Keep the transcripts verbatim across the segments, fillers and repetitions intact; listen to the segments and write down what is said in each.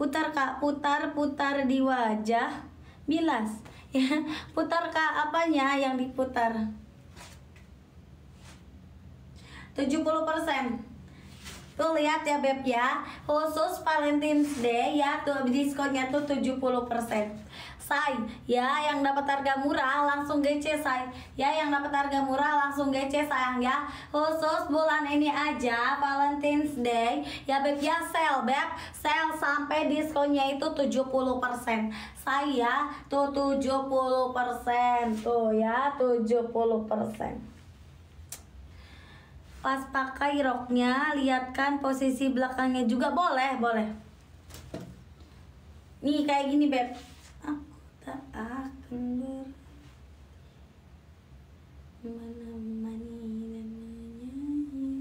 putar kak, putar, putar di wajah, bilas. Ya, putar kak, apanya yang diputar? tujuh puluh persen. Tuh lihat ya beb ya, khusus Valentine's Day ya, tuh diskonnya tuh tujuh puluh persen. Say, ya yang dapat harga murah langsung gece say. Ya yang dapat harga murah langsung gece sayang ya. Khusus bulan ini aja Valentine's Day ya beb ya, sale beb, sale sampai diskonnya itu tujuh puluh persen. Say ya, tuh tujuh puluh persen tuh ya, tujuh puluh persen. Pas pakai roknya, lihatkan posisi belakangnya juga, boleh, boleh. Nih kayak gini beb. Aku tak akan ber menemani dan menyanyi.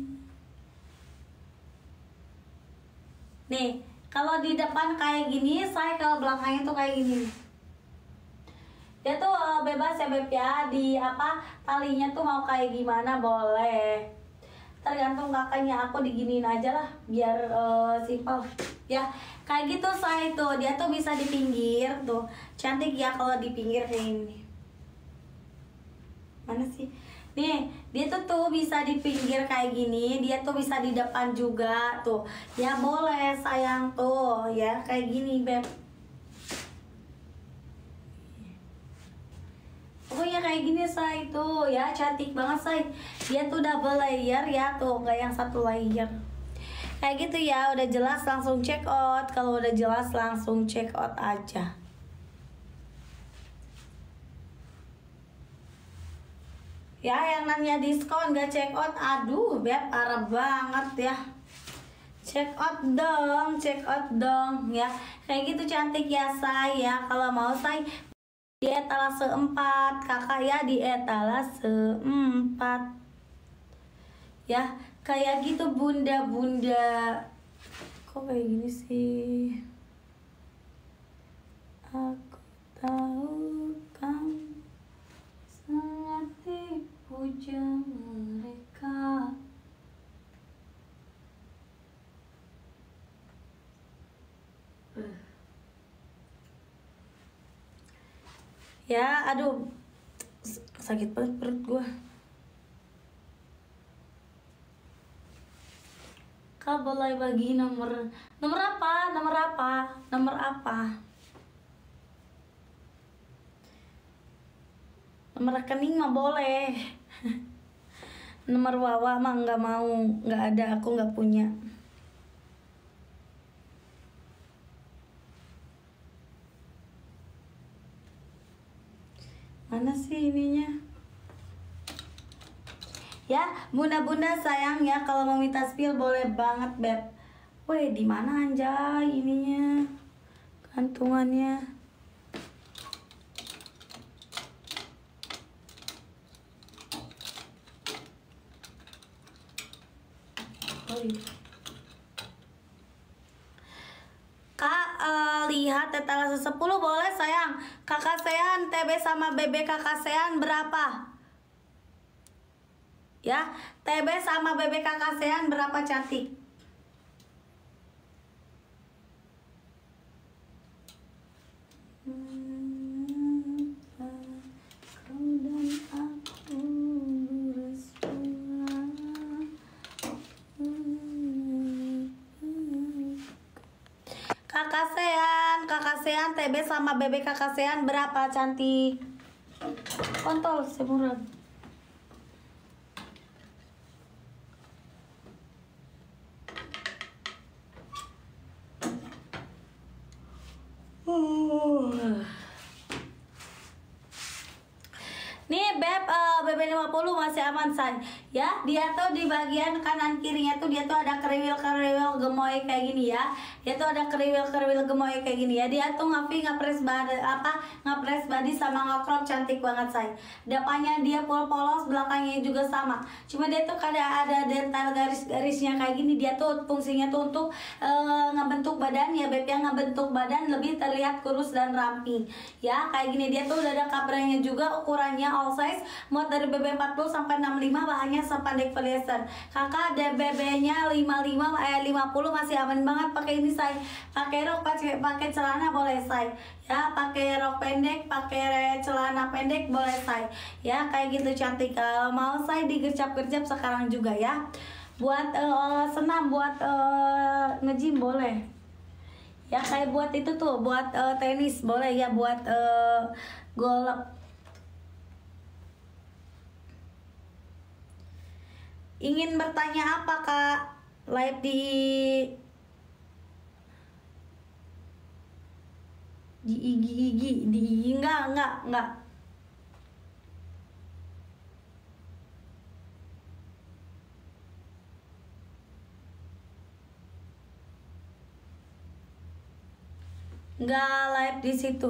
Nih, kalau di depan kayak gini, saya kalau belakangnya tuh kayak gini. Dia tuh bebas ya beb ya, di apa talinya tuh mau kayak gimana boleh. Tergantung kakaknya, aku diginiin aja lah biar uh, simpel ya kayak gitu saya. Tuh dia tuh bisa di pinggir tuh cantik ya kalau di pinggir kayak ini. Mana sih nih, dia tuh tuh bisa di pinggir kayak gini, dia tuh bisa di depan juga tuh ya, boleh sayang tuh ya kayak gini beb. Pokoknya kayak gini say tuh ya, cantik banget say. Dia tuh double layer ya tuh, nggak yang satu layer. Kayak gitu ya, udah jelas langsung check out. Kalau udah jelas langsung check out aja. Ya yang namanya diskon nggak check out, aduh beb parah banget ya. Check out dong, check out dong ya. Kayak gitu cantik ya say ya. Kalau mau say di etalase empat, kakak ya di etalase empat. Ya, kayak gitu bunda-bunda. Kok kayak gini sih? Aku tahu kamu sangat dipuja mereka. Uh. Ya, aduh sakit banget perut gue. Kak boleh bagi nomor, nomor apa, nomor apa, nomor apa, nomor rekening mah boleh. Nomor Wawa mah nggak mau, nggak ada, aku nggak punya. Mana sih ininya? Ya, bunda-bunda sayang ya, kalau mau minta spill boleh banget, beb. Woi, di mana anjay ininya? Gantungannya. Oi. Kak, uh, lihat etalase sepuluh boleh sayang. Kakak Sean, T B sama B B kakak Sean berapa? Ya, T B sama B B kakak Sean berapa cantik? Kakak Sean, kakak Sean, T B sama B B kakak Sean berapa cantik? Kontol semurah. Uh. Nih beb, uh, B B lima puluh masih aman say. Ya, dia tuh di bagian kanan kirinya tuh dia tuh ada kriwil-kriwil gemoy kayak gini ya. Dia tuh ada kriwil-kriwil gemoy kayak gini ya. Dia tuh ngapi ngepres body, apa ngepres body sama ngecrop, cantik banget say. Depannya dia full polos, belakangnya juga sama. Cuma dia tuh kadang ada detail garis-garisnya kayak gini. Dia tuh fungsinya tuh untuk uh, ngebentuk badan ya beb ya, ngebentuk badan lebih terlihat kurus dan rapi. Ya, kayak gini dia tuh udah ada kaprenya juga, ukurannya all size, mau Buat dari B B empat puluh sampai enam puluh lima bahannya sepandek polyester. Kakak ada B B-nya lima puluh lima eh lima puluh masih aman banget pakai ini, saya pakai rok, pakai pakai celana boleh saya. Ya, pakai rok pendek, pakai celana pendek boleh saya. Ya, kayak gitu cantik. Kalau mau saya digercap-gercap sekarang juga ya. Buat uh, senam, buat uh, nge-gym boleh. Ya, kayak buat itu tuh, buat uh, tenis boleh ya, buat uh, golf. Ingin bertanya apa, Kak? Live di di I G I G, di I G enggak, enggak, enggak. Nggak live di situ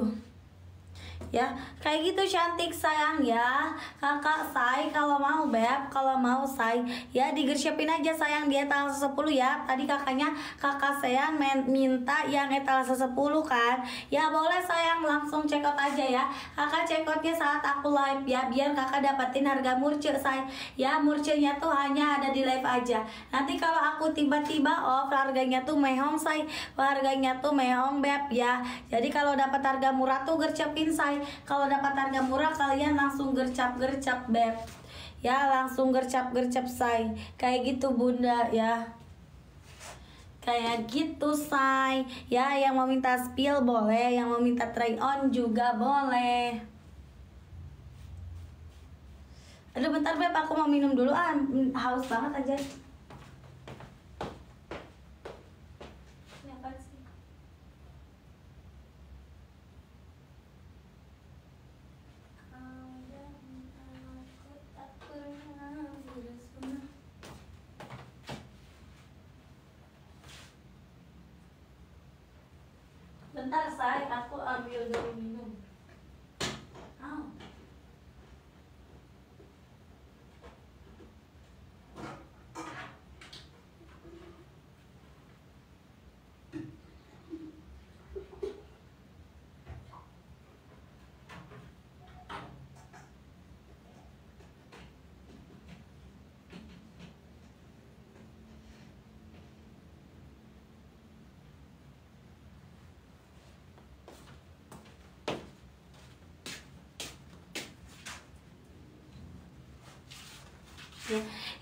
ya, kayak gitu cantik sayang ya kakak say. Kalau mau beb, kalau mau say ya digershipin aja sayang, dia etalase sepuluh ya. Tadi kakaknya kakak sayang minta yang etalase sepuluh kan ya, boleh sayang langsung check out aja ya. Kakak check outnya saat aku live ya, biar kakak dapetin harga murce say ya. Murcenya tuh hanya ada di live aja. Nanti kalau aku tiba-tiba off harganya tuh mehong say, harganya tuh mehong beb ya. Jadi kalau dapat harga murah tuh gershipin say. Kalau dapat harga murah kalian langsung gercap-gercap beb ya, langsung gercap-gercap say, kayak gitu bunda ya, kayak gitu say ya. Yang mau minta spill boleh, yang mau minta try on juga boleh. Aduh bentar beb, aku mau minum dulu ah, haus banget aja. Bentar say, aku ambil dulu minum. Oh.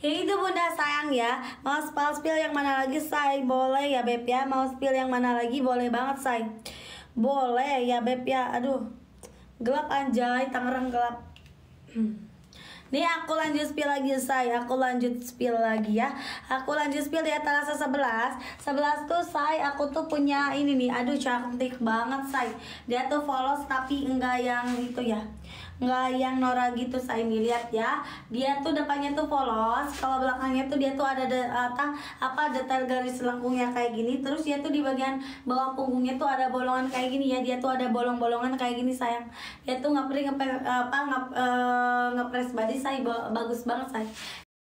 Ya itu bunda sayang ya. Mau spill spill yang mana lagi say? Boleh ya beb ya. Mau spill yang mana lagi? Boleh banget say. Boleh ya beb ya. Aduh gelap anjay, Tangerang gelap. Nih aku lanjut spill lagi say, aku lanjut spill lagi ya. Aku lanjut spill ya etalase sebelas. sebelas tuh say, aku tuh punya ini nih. Aduh cantik banget say. Dia tuh polos tapi enggak yang itu ya. Enggak yang Nora gitu say, nih lihat ya. Dia tuh depannya tuh polos, kalau belakangnya tuh dia tuh ada de, atang, apa detail garis lengkungnya kayak gini. Terus dia tuh di bagian bawah punggungnya tuh ada bolongan kayak gini ya. Dia tuh ada bolong-bolongan kayak gini sayang. Dia tuh ngepres ngepres apa ngepres body saya, bagus banget saya.